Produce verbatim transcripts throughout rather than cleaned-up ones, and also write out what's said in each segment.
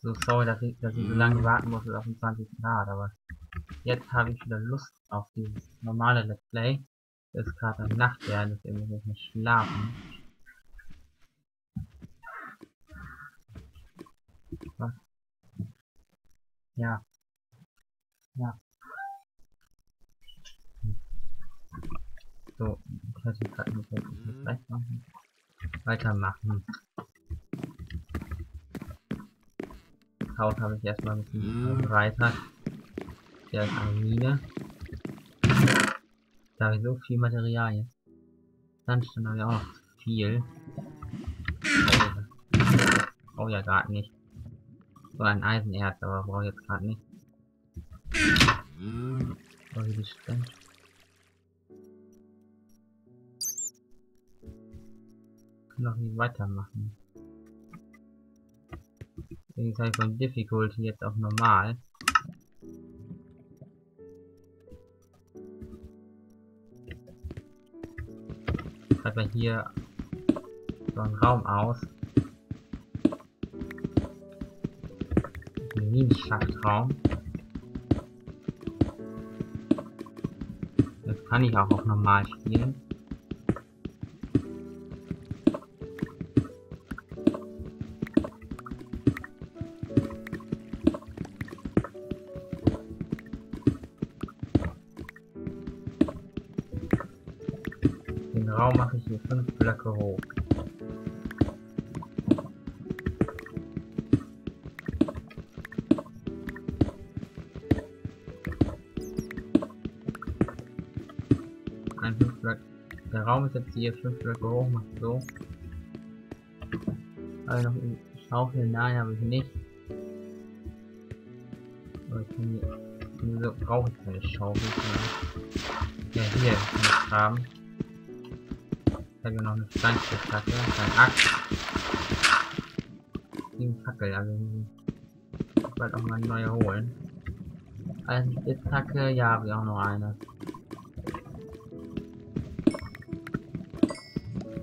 So sorry, dass ich, dass ich so lange warten musste auf den zwanzigsten Grad, aber jetzt habe ich wieder Lust auf dieses normale Let's Play. Es ist gerade eine Nacht, ja, deswegen muss ich nicht schlafen. Was? Ja. Ja. So, ich lasse mich gerade nicht recht machen. Weitermachen. Das Haus habe ich erstmal ein bisschen verbreitert. Hier ist eine Mine. Da habe ich so viel Materialien. Sandstein habe ich auch noch viel. Brauche ja gerade nicht. So ein Eisenerz, aber brauche ich jetzt gerade nicht. Brauche ich die Steine. Kann noch nicht weitermachen. Deswegen habe ich von Difficulty jetzt auf normal. Schreibt man hier so einen Raum aus. Ein Minenschachtraum. Das kann ich auch auf normal spielen. Mache ich hier fünf Blöcke hoch. Ein fünf Blöcke. Der Raum ist jetzt hier fünf Blöcke hoch, macht so. Habe ich noch eine Schaufel? Nein, habe ich nicht. Aber ich kann hier. Brauche ich keine Schaufel. Ja, hier muss haben. Ich habe noch eine Steinspitzhacke, ein Axt, die Fackel, also ich muss bald auch mal eine neue holen. Also Spitzhacke, ja, habe ich auch noch eine.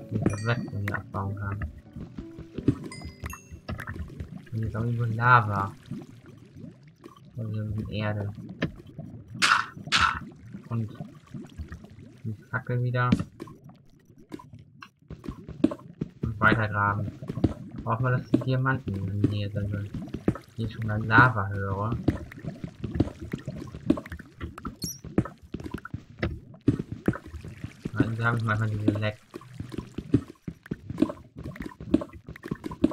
Die ich das weg von mir abbauen kann. Und jetzt auch irgendwo Lava. Und hier ein bisschen Erde. Und die Fackel wieder. Weitergraben. Brauchen wir, dass die Diamanten in der Nähe sind. Hier schon mal Lava höre. Also habe ich manchmal diese Leck.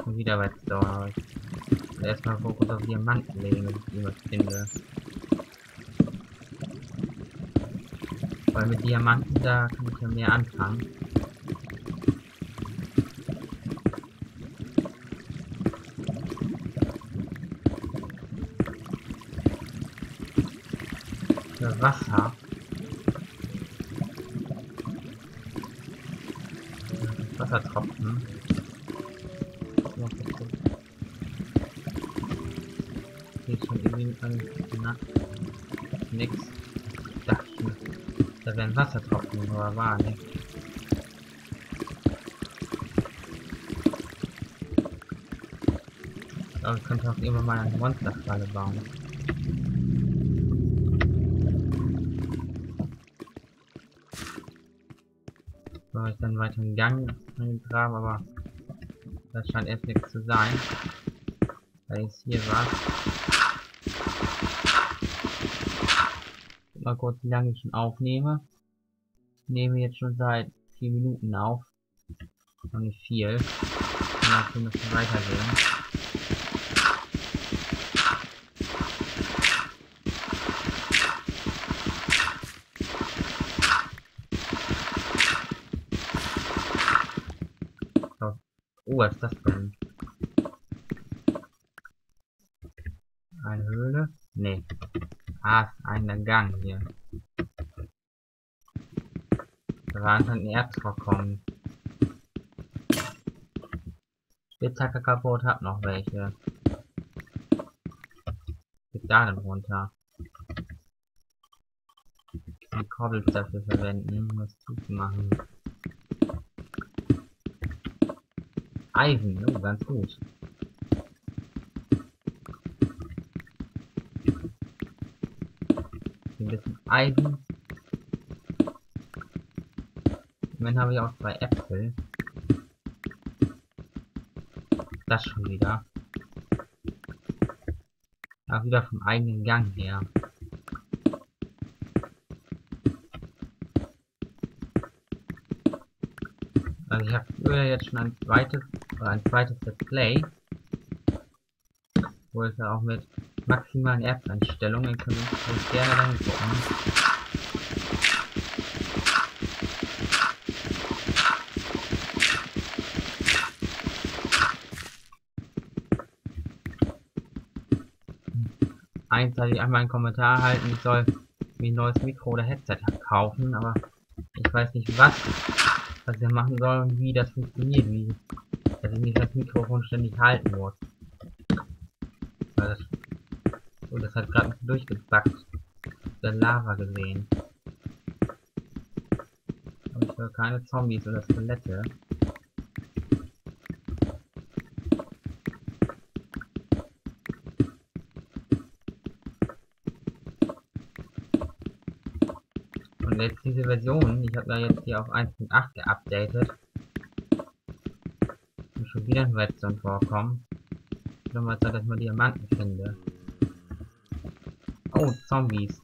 Und wieder bei Stone. Erstmal Fokus auf Diamanten legen, wenn ich irgendwas finde. Weil mit Diamanten da kann ich ja mehr anfangen. Wasser. Wassertropfen. Hier ist schon irgendwie ein nix. Ich dachte schon, da wären Wassertropfen, aber war nicht. Aber ich könnte auch immer mal eine Monsterfalle bauen. Ich dann weiter im Gang angegraben, aber das scheint erst nichts zu sein. Da ist hier was. Mal kurz, wie lange ich schon aufnehme. Ich nehme jetzt schon seit vier Minuten auf. Noch nicht viel. Danach müssen wir weitergehen. Oh, was ist das denn? Eine Höhle? Nee. Ah, ist ein Gang hier. Da war anscheinend ein Erzvorkommen. Spitzhacke kaputt, hab noch welche. Geht da denn runter? Die Kobbels dafür verwenden, um das zuzumachen. Eisen, oh, ganz gut. bisschen Eisen. Im Moment habe ich auch zwei Äpfel. Das schon wieder. Aber wieder vom eigenen Gang her. Also ich habe früher jetzt schon ein zweites, oder ein zweites Let's Play, wo es ja auch mit maximalen Erbeinstellungen können wir uns gerne dann gucken. Eins hatte ich einmal einen Kommentar erhalten, ich soll mir ein neues Mikro oder Headset kaufen, aber ich weiß nicht was, was ich machen soll und wie das funktioniert, wie dass ich nicht das Mikrofon ständig halten muss. Und das hat gerade durchgebackt. Der Lava gesehen. Und ich höre keine Zombies oder Skelette. Und jetzt diese Version, ich habe ja jetzt hier auf eins Punkt acht geupdatet. Und schon wieder eine Redstone vorkommen. Nochmal Zeit, dass ich mal Diamanten finde. Oh, Zombies.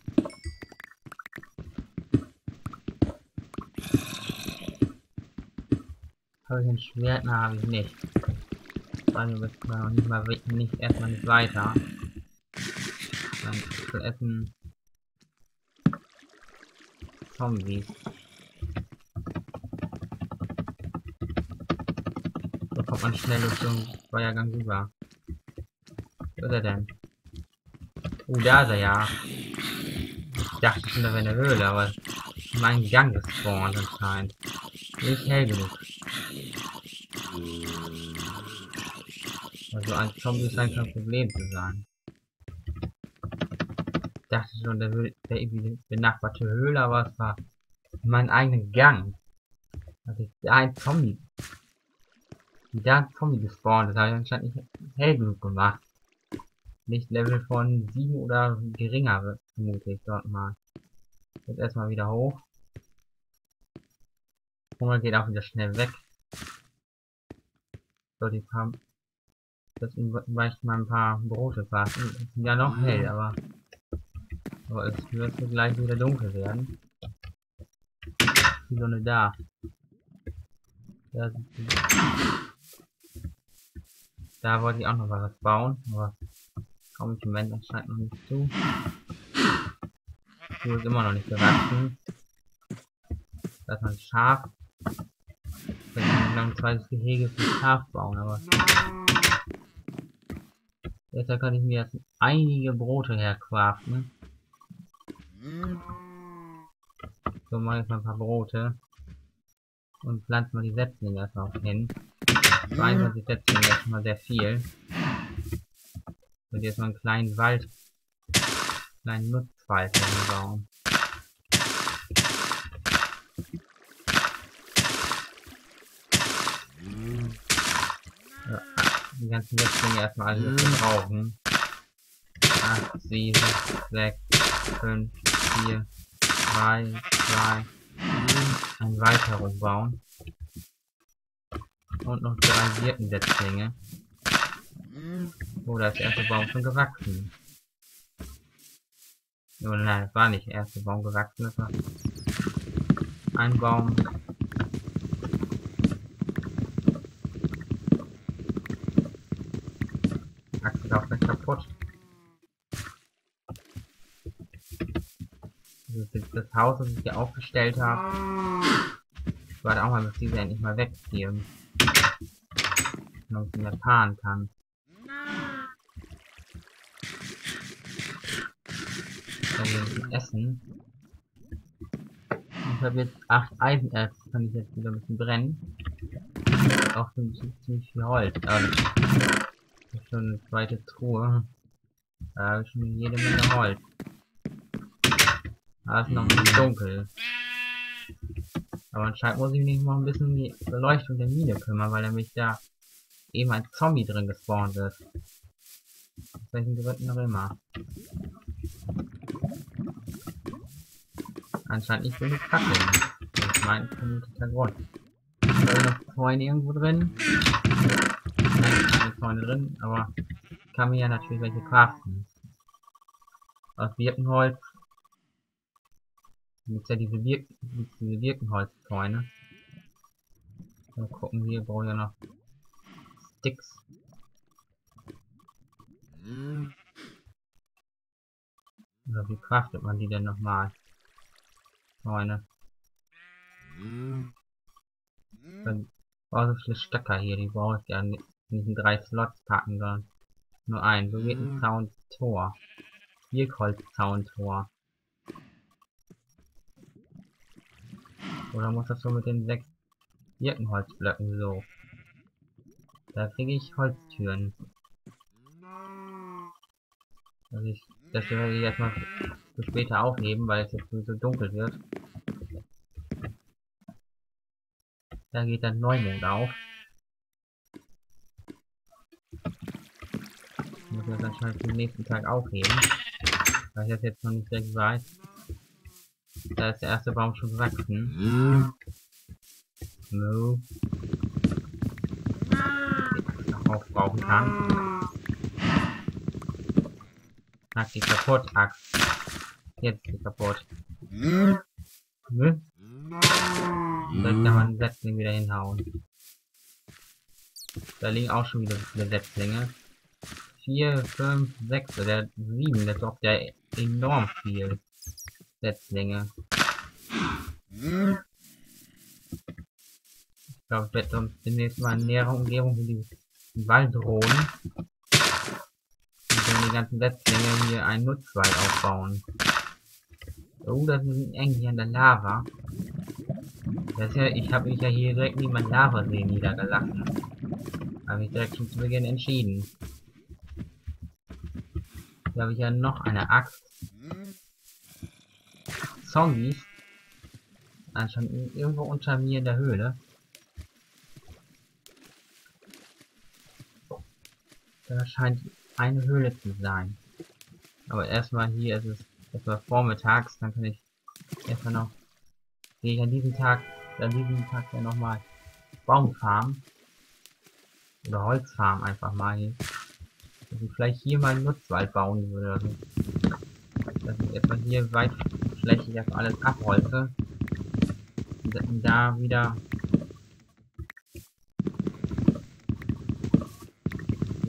Habe ich ein Schwert? Na, habe ich nicht. Also müssen wir noch nicht mal nicht erstmal nicht weiter. Dann zu essen. Zombies. So kommt man schnell zum Feuergang rüber. Wo ist er denn? Oh, da ist er ja. Ich dachte, ich bin da in der Höhle, aber mein Gang ist gespawnt anscheinend. Nicht hell genug. Also ein Zombie scheint kein Problem zu sein. Ich dachte schon, der wäre irgendwie eine benachbarte Höhle, aber es war mein eigener Gang. Also ich, da ein Zombie. Da ein Zombie gespawnt, das habe ich anscheinend nicht hell genug gemacht. Nicht Level von sieben oder geringer wird, vermute ich dort mal. Jetzt erstmal wieder hoch. Und man geht auch wieder schnell weg. So, die paar. Deswegen weicht mal ein paar Brote fast. Sind ja noch hell, aber. Aber es wird gleich wieder dunkel werden. Die Sonne da. Da, da wollte ich auch noch was bauen, aber. Komme ich im Moment anscheinend noch nicht zu. Die ist immer noch nicht gewachsen. Da ist noch ein Schaf. Ich kann noch ein zweites Gehege für Schaf bauen, aber. Deshalb kann ich mir jetzt einige Brote herkraften. So, mache ich mal ein paar Brote. Und pflanze mal die Setzlinge erstmal auf hin. zweiundzwanzig Setzlinge ist schon mal sehr viel. Und jetzt mal einen kleinen Wald, einen kleinen Nutzwald bauen. Ja, die ganzen Setzlinge erstmal alle verbrauchen. acht, sieben, sechs, fünf, vier, drei, zwei, ein weiteres bauen. Und noch drei Birkensetzlinge. Oh, da ist der erste Baum schon gewachsen. Oh nein, das war nicht der erste Baum gewachsen, das war ein Baum. Die Axt ist auch gleich kaputt. Das ist jetzt das Haus, das ich hier aufgestellt habe. Ich warte auch mal, bis diese endlich mal wegziehen. Damit ich mehr fahren kann. Essen. Ich habe jetzt acht Eisenerz, kann ich jetzt wieder ein bisschen brennen. Auch ein bisschen ziemlich viel Holz. Aber das ist schon eine zweite Truhe. Da habe ich schon jede Menge Holz. Da ist noch ein bisschen dunkel. Aber anscheinend muss ich mich noch ein bisschen um die Beleuchtung der Mine kümmern, weil nämlich da eben ein Zombie drin gespawnt ist. Aus welchen Gründen auch immer. Anscheinend nicht genug Kacke. Das ist mein vermutlicher Grund. Da sind noch Zäune irgendwo drin. Nein, keine Zäune drin, aber ich kann mir ja natürlich welche craften. Aus Birkenholz. Gibt es ja diese, Bir diese Birkenholzzäune. Mal gucken, hier brauche ich ja noch Sticks. Oder wie craftet man die denn nochmal? Zäune. Dann brauche ich so viele Stöcker hier, die brauche ich ja nicht in diesen drei Slots packen, sondern nur einen. So geht ein Zauntor. Birkholz-Zauntor. Oder muss das so mit den sechs Birkenholzblöcken so? Da kriege ich Holztüren. Also ich, das werde ich erstmal für später aufheben, weil es jetzt so dunkel wird. Da geht dann Neumond auf. Ich muss das anscheinend für den nächsten Tag aufheben, weil ich das jetzt noch nicht direkt weiß. Da ist der erste Baum schon gewachsen. No. Ich noch aufbrauchen kann. Hack die kaputt, Hack. Jetzt ist die kaputt. Hm? Soll ich da mal einen Setzling wieder hinhauen? Da liegen auch schon wieder viele Setzlinge. vier, fünf, sechs, oder sieben, das braucht ja enorm viel. Setzlinge. Ich glaube, ich werde sonst demnächst mal in näherer Umgebung in diesen Wald drohen. Und dann die ganzen Setzlinge hier einen Nutzwald aufbauen. Oh, das ist eng hier an der Lava. Das ja, ich habe mich ja hier direkt neben meinem Lavasee niedergelassen. Habe ich direkt schon zu Beginn entschieden. Da habe ich ja noch eine Axt. Zombies. Anscheinend irgendwo unter mir in der Höhle. Da scheint eine Höhle zu sein. Aber erstmal hier ist es etwa vormittags, dann kann ich erstmal noch gehe ich an diesem Tag, an diesem Tag ja nochmal Baumfarmen. Oder Holzfarmen einfach mal hier. Dass ich vielleicht hier mal einen Nutzwald bauen würde. Dass ich etwa hier weit flächig das alles abholze. Und da wieder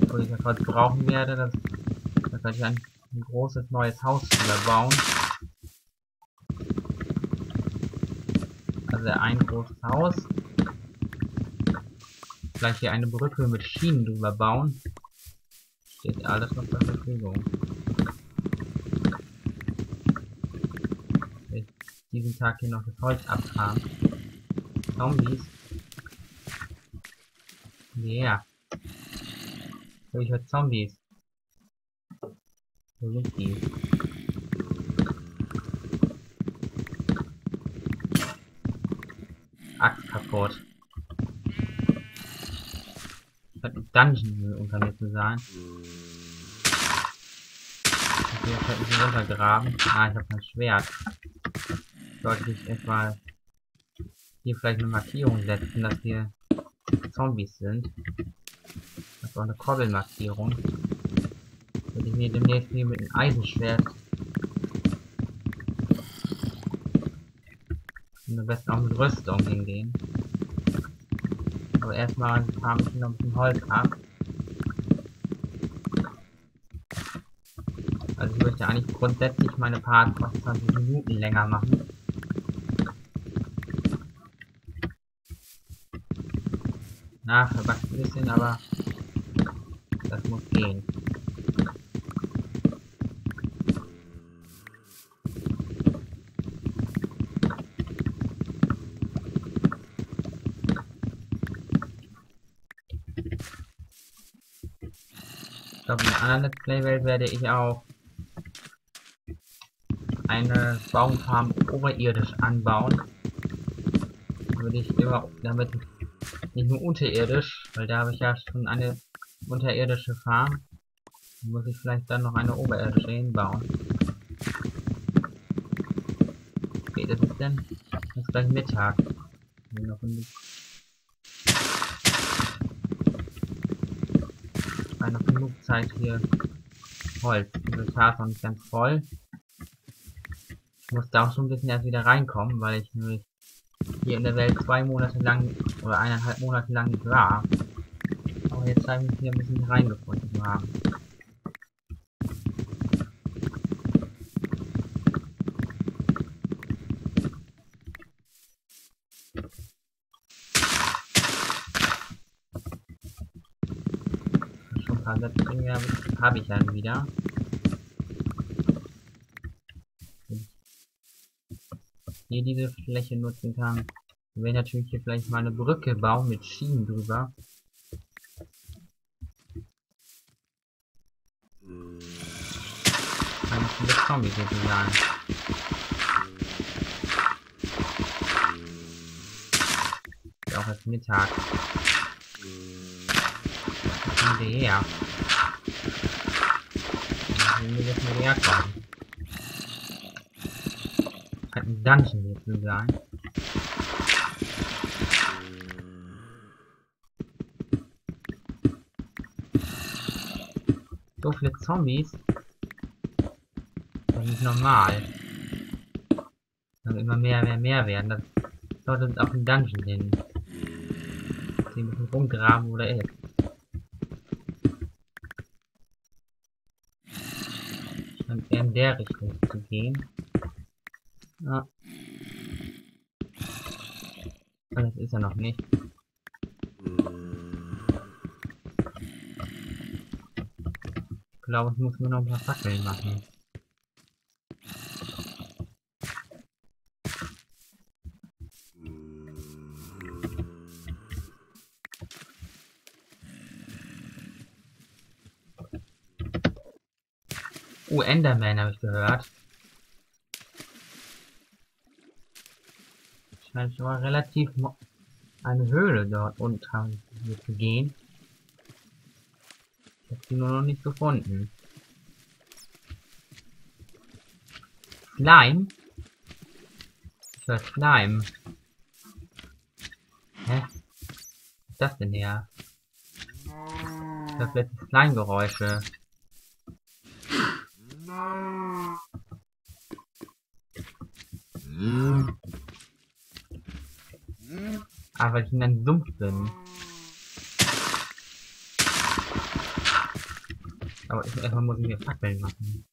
obwohl ich das Holz brauchen werde, das, das werde ich ein, ein großes neues Haus überbauen. Also ein großes Haus. Vielleicht hier eine Brücke mit Schienen drüber bauen. Steht alles noch zur Verfügung. Ich diesen Tag hier noch das Holz abfahren. Zombies. Yeah. Ich höre Zombies. Wo sind die? Axt kaputt. Das hat ein Dungeon unter mir zu sein. Okay, ich werde mich runtergraben. Ah, ich habe mein Schwert. Sollte ich etwa hier vielleicht eine Markierung setzen, dass hier Zombies sind. So eine Kobbelmarkierung. Würde ich mir demnächst hier mit einem Eisenschwert. Und am besten auch mit Rüstung hingehen. Aber erstmal farm ich noch ein bisschen Holz ab. Also ich möchte eigentlich grundsätzlich meine Parts fast zwanzig Minuten länger machen. Na, verpackt ein bisschen, aber das muss gehen. Ich glaube, in einer anderen Let's Play-Welt werde ich auch eine Baumfarm oberirdisch anbauen. Würde ich immer damit nicht nur unterirdisch, weil da habe ich ja schon eine unterirdische Farm. Muss ich vielleicht dann noch eine oberirdische hinbauen. Okay, das denn? Es ist gleich Mittag. Nur noch ein bisschen. Noch genug Zeit hier. Holz. Das Inventar ist noch nicht ganz voll. Ich muss da auch schon ein bisschen erst wieder reinkommen, weil ich nämlich hier in der Welt zwei Monate lang oder eineinhalb Monate lang nicht war. Aber jetzt habe ich hier ein bisschen reingefunden zu haben. Habe ich dann wieder. Hier diese Fläche nutzen kann. Ich werde natürlich hier vielleicht mal eine Brücke bauen mit Schienen drüber. Kann ich viele Zombies sozusagen. Ist auch erst Mittag. Was kommt der her? Wir jetzt mal näher kommen. Hat ein Dungeon hier zu sein. So viele Zombies. Das ist nicht normal. Wenn immer mehr, mehr, mehr werden, das sollte uns auf den Dungeon hin. Den müssen wir rumgraben, wo der ist. In der Richtung zu gehen. Ja. Aber das ist er noch nicht. Ich glaube, ich muss mir noch ein paar Fackeln machen. Uh, Enderman habe ich gehört. Scheint schon mal relativ eine Höhle dort unten zu gehen. Ich habe sie nur noch nicht gefunden. Slime? Ich höre Slime. Hä? Was ist das denn her? Ich höre vielleicht Slime-Geräusche. Ah, weil ich in einem Sumpf bin. Aber ich, erstmal muss ich mir Fackeln machen.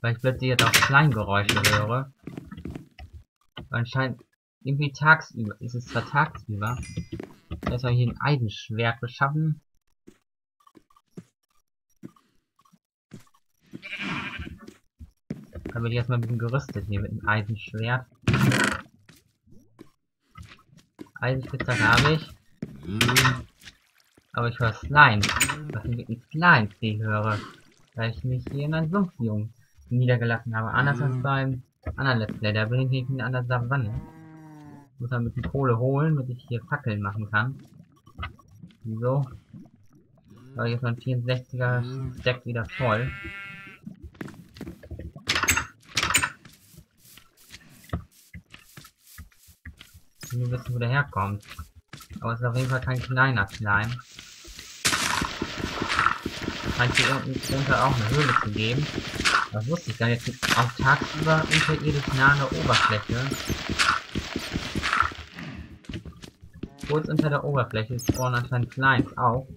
Weil ich plötzlich jetzt auch Kleingeräusche höre. Anscheinend irgendwie tagsüber. Ist es zwar tagsüber. Jetzt soll ich hier ein Eisenschwert beschaffen. Dann bin ich erstmal ein bisschen gerüstet hier mit dem Eisenschwert. Eisenspitzhack habe ich. Aber ich höre Slime. Was ich mit dem Slime-Tee höre. Weil ich mich hier in einem Sumpfjungen niedergelassen habe. Anders als beim anderen Let's Play. Da bin ich nicht in einer Savanne. Ich muss ein bisschen Kohle holen, damit ich hier Fackeln machen kann. So. Aber jetzt mein vierundsechziger Stack wieder voll. Wir wissen, wo der herkommt. Aber es ist auf jeden Fall kein kleiner Slime. Scheint hier unten drunter auch eine Höhle zu geben. Das wusste ich gar nicht. Jetzt auch tagsüber unterirdisch nahe an der Oberfläche. Kurz unter der Oberfläche ist vorne anscheinend Slimes auch.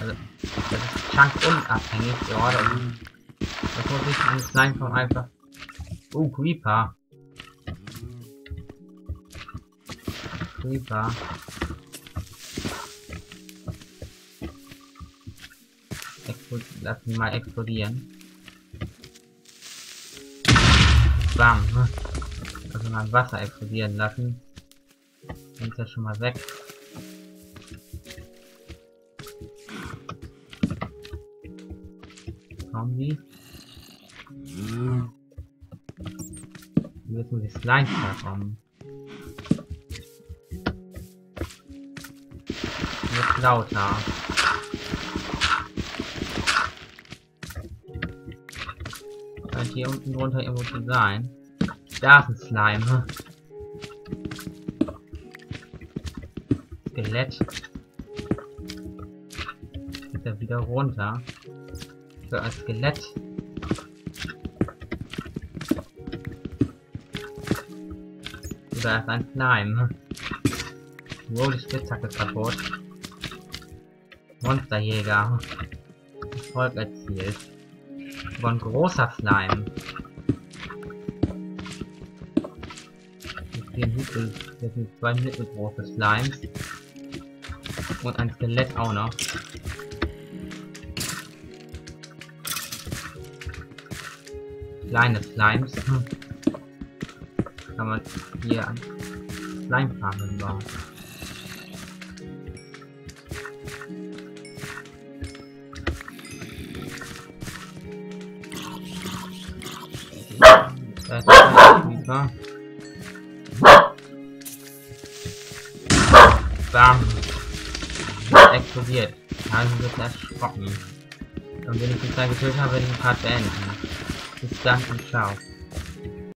Also, das ist chunk unabhängig. Ja, das muss ich an Slime von einfach. Oh, Creeper. Creeper. Lass ihn mal explodieren. Bam. Also mal Wasser explodieren lassen. Dann ist er schon mal weg. Zombie. Jetzt muss ich Slime kommen. Lauter. Scheint hier unten drunter irgendwo zu sein. Da ist ein Slime. Skelett. Geht er wieder runter. So, ein Skelett. Da ist ein Slime. Wow, die Spitzhacke ist kaputt. Monsterjäger. Erfolg erzielt. Aber ein großer Slime. Hier sind zwei mittelgroße Slimes. Und ein Skelett auch noch. Kleine Slimes. Kann man hier an Slime-Farmen bauen. Das ist super. Bam! Das explodiert. Also wird das erschrocken. Und wenn ich die Zeit getötet habe, werde ich den Part beenden. Bis dann und ciao.